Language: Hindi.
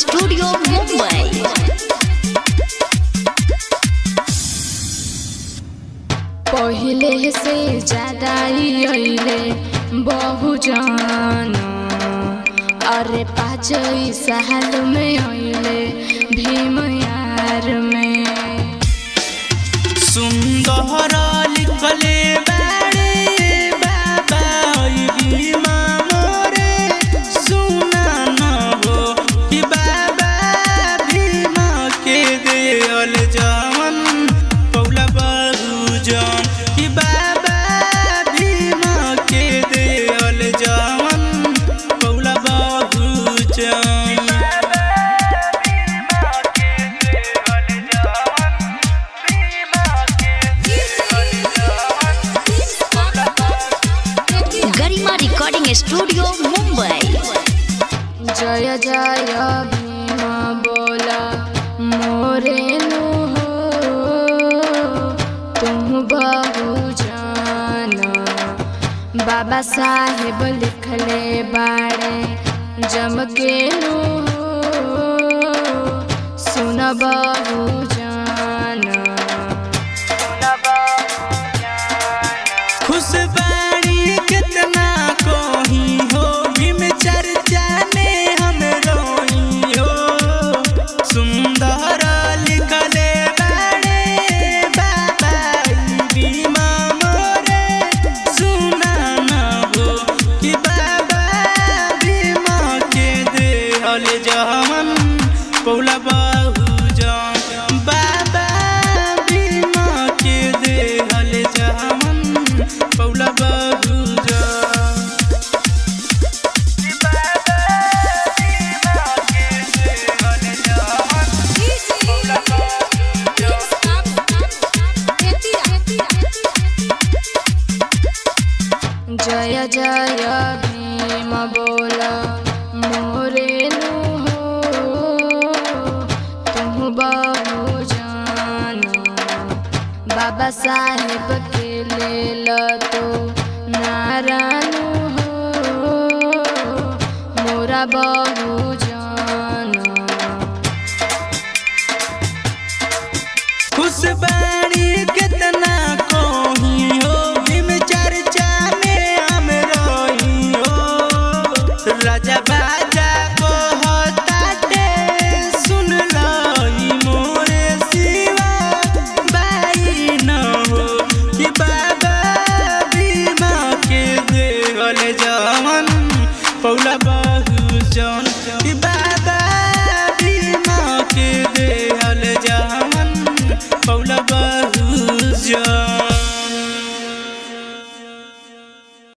स्टूडियो मुंबई। पहले से ज्यादा अइले बहु जाना, अरे पाँच साल में अइले भीम यार में। सुंदर लिखले गरिमा रिकॉर्डिंग स्टूडियो मुंबई। जय जय भीमा बोला मोरे नु हो, तुम बहु जाना। बाबा साहेब लिखले बारे जम के नु हो, सुना बहु जाना। खुश पौला बहु जान, बाबा बीमा के दे हल जान, पौला बहु जान, बाबा बीमा के दे हल जान, पौला बहु जान। जय जय भीम बोला मोरे बहु जाना, बाबा साहेब के ले लो तो नारायण हो, मोरा बहु जाना। खुश बाणी।